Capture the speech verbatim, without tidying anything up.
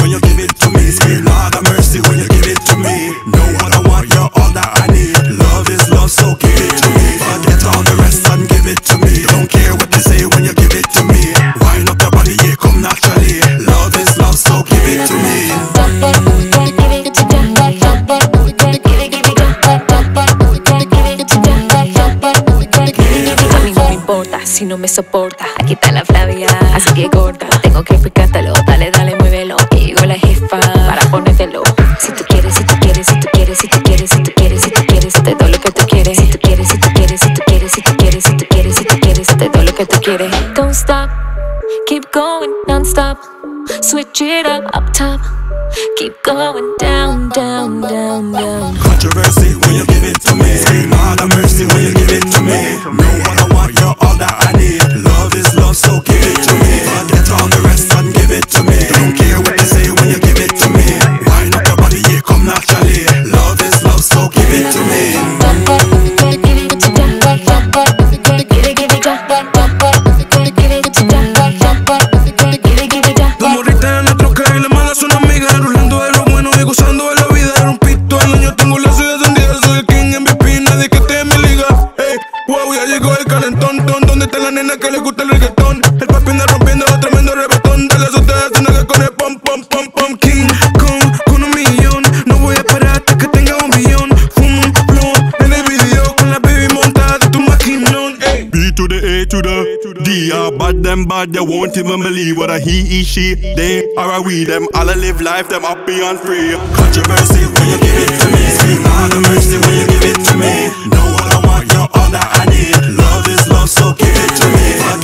when you give it to me. Say Lord have mercy when you give it to me. Know what I want, you're all that I need. Love is love, so give it to me. Forget all the rest and give it to me. Don't care what they say when you give it to me. Wind up your body, it come naturally. Love is love, so give it to me. Si no me soporta, aquí está la Flavia, así que gorda, tengo que explicártelo. Dale, dale, muévelo, que llegó la jefa para ponértelo. Si tú quieres, si tú quieres, si tú quieres, si tú quieres, si tú quieres, si tú quieres, te doy lo que tú quieres. Si tú quieres, si tú quieres, si tú quieres, si tú quieres, si tú quieres, si tú quieres, te doy lo que tú quieres. Don't stop, keep going non-stop, switch it up, up top, keep going down, down, down, down. Controversy when you give it to me. Scream out of mercy when you give it to me. Know what I want, you're all that I need. Love is love, so give it to me. Forget all the rest and give it to me. Don't care what they say when you give it to me. Wind up your body, it come naturally. Love is love, so give it to me. Them bad, they won't even believe what a he, he, she, they, or a we. Them all a live life, them happy and free. Controversy when you give it to me. Scream out of mercy when you give it to me. Know what I want, you're all that I need. Love is love, so give it to me.